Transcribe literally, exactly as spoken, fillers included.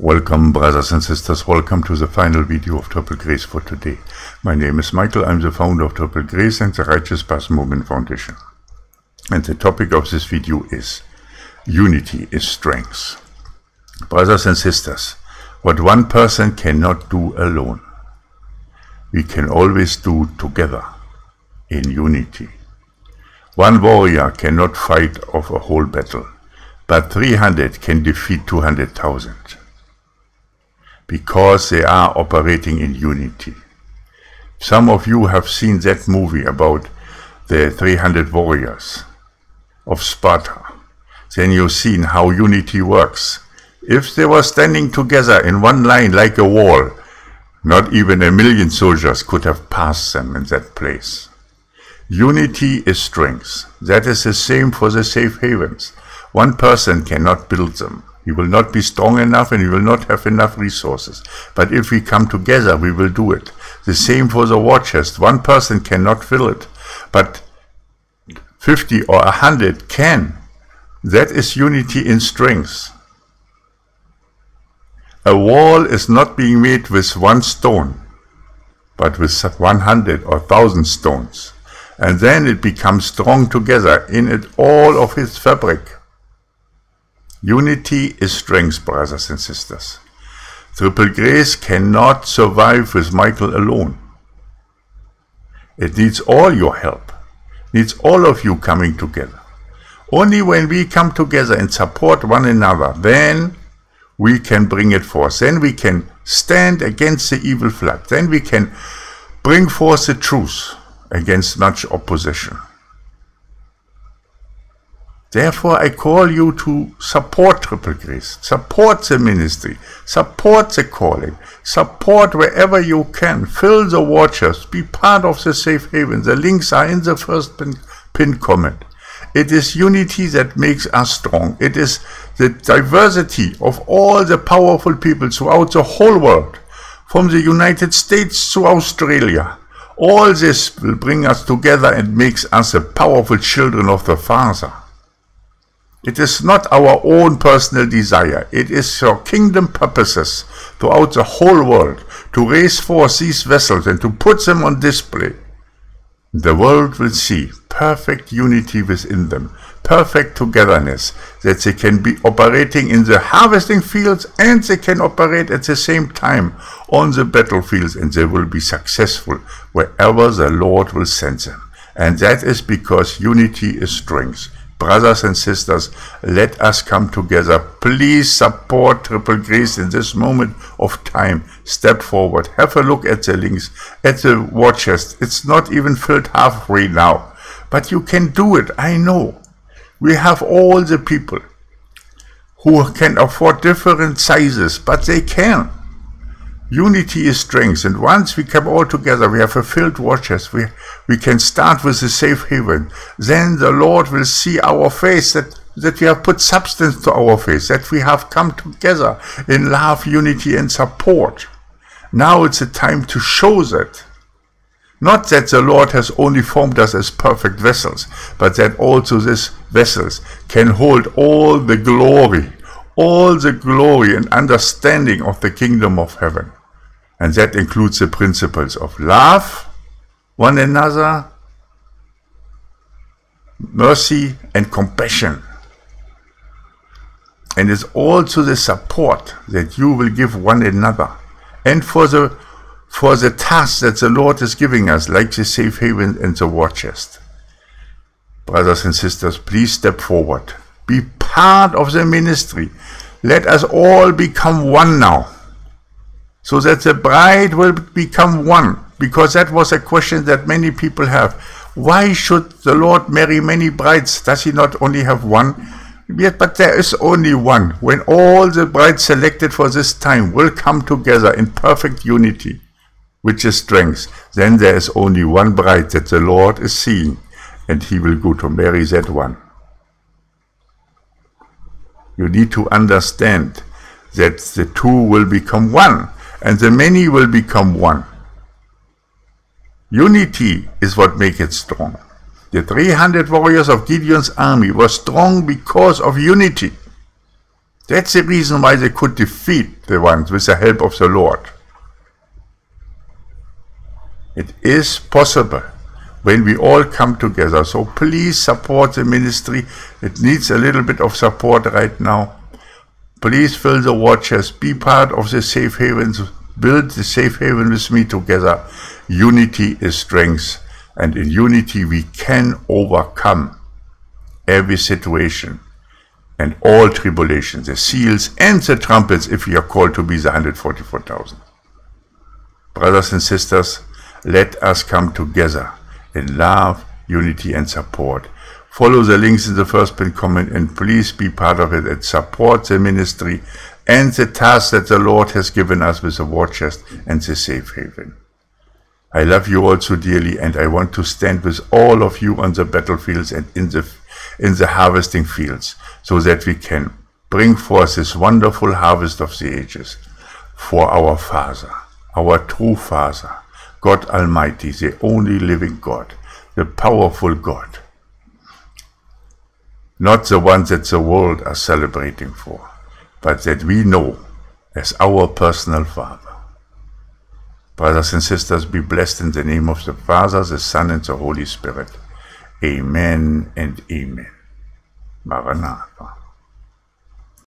Welcome, brothers and sisters, welcome to the final video of Triple Grace for today. My name is Michael, I'm the founder of Triple Grace and the Righteous Path Movement Foundation. And the topic of this video is Unity is Strength. Brothers and sisters, what one person cannot do alone, we can always do together in unity. One warrior cannot fight off a whole battle, but three hundred can defeat two hundred thousand. Because they are operating in unity. Some of you have seen that movie about the three hundred warriors of Sparta. Then you've seen how unity works. If they were standing together in one line like a wall, not even a million soldiers could have passed them in that place. Unity is strength. That is the same for the safe havens. One person cannot build them. He will not be strong enough and he will not have enough resources. But if we come together, we will do it. The same for the war chest. One person cannot fill it, but fifty or one hundred can. That is unity in strength. A wall is not being made with one stone, but with one hundred or one thousand stones. And then it becomes strong together in it all of its fabric. Unity is strength, brothers and sisters. Triple Grace cannot survive with Michael alone. It needs all your help. It needs all of you coming together. Only when we come together and support one another, then we can bring it forth. Then we can stand against the evil flood. Then we can bring forth the truth against much opposition. Therefore, I call you to support Triple Grace, support the ministry, support the calling, support wherever you can, fill the war chest, be part of the safe haven. The links are in the first pin, pin comment. It is unity that makes us strong. It is the diversity of all the powerful people throughout the whole world, from the United States to Australia. All this will bring us together and makes us the powerful children of the Father. It is not our own personal desire. It is for kingdom purposes throughout the whole world to raise forth these vessels and to put them on display. The world will see perfect unity within them, perfect togetherness, that they can be operating in the harvesting fields and they can operate at the same time on the battlefields, and they will be successful wherever the Lord will send them. And that is because unity is strength. Brothers and sisters, let us come together. Please support Triple Grace in this moment of time. Step forward. Have a look at the links, at the war chest. It's not even filled halfway now. But you can do it, I know. We have all the people who can afford different sizes, but they can. Unity is strength, and once we come all together, we have a filled war chest. We, we can start with a safe haven. Then the Lord will see our face, that, that we have put substance to our face, that we have come together in love, unity, and support. Now it's a time to show that. Not that the Lord has only formed us as perfect vessels, but that also these vessels can hold all the glory, all the glory and understanding of the kingdom of heaven. And that includes the principles of love, one another, mercy and compassion. And it's also the support that you will give one another. And for the, for the task that the Lord is giving us, like the safe haven and the war chest. Brothers and sisters, please step forward. Be part of the ministry. Let us all become one now, so that the bride will become one, because that was a question that many people have. Why should the Lord marry many brides? Does he not only have one? Yet, but there is only one. When all the brides selected for this time will come together in perfect unity, which is strength, then there is only one bride that the Lord is seeing, and he will go to marry that one. You need to understand that the two will become one, and the many will become one. Unity is what makes it strong. The three hundred warriors of Gideon's army were strong because of unity. That's the reason why they could defeat the ones with the help of the Lord. It is possible when we all come together. So please support the ministry. It needs a little bit of support right now. Please fill the war chest. Be part of the Safe Havens. Build the Safe Haven with me together. Unity is strength. And in unity we can overcome every situation and all tribulations, the seals and the trumpets, if we are called to be the one hundred forty-four thousand. Brothers and sisters, let us come together in love, unity and support. Follow the links in the first pinned comment and please be part of it and support the ministry and the task that the Lord has given us with the war chest and the Safe Haven. I love you all so dearly, and I want to stand with all of you on the battlefields and in the, in the harvesting fields, so that we can bring forth this wonderful harvest of the ages for our Father, our true Father, God Almighty, the only living God, the powerful God, not the one that the world are celebrating for, but that we know as our personal Father. Brothers and sisters, be blessed in the name of the Father, the Son, and the Holy Spirit. Amen and amen. Maranatha.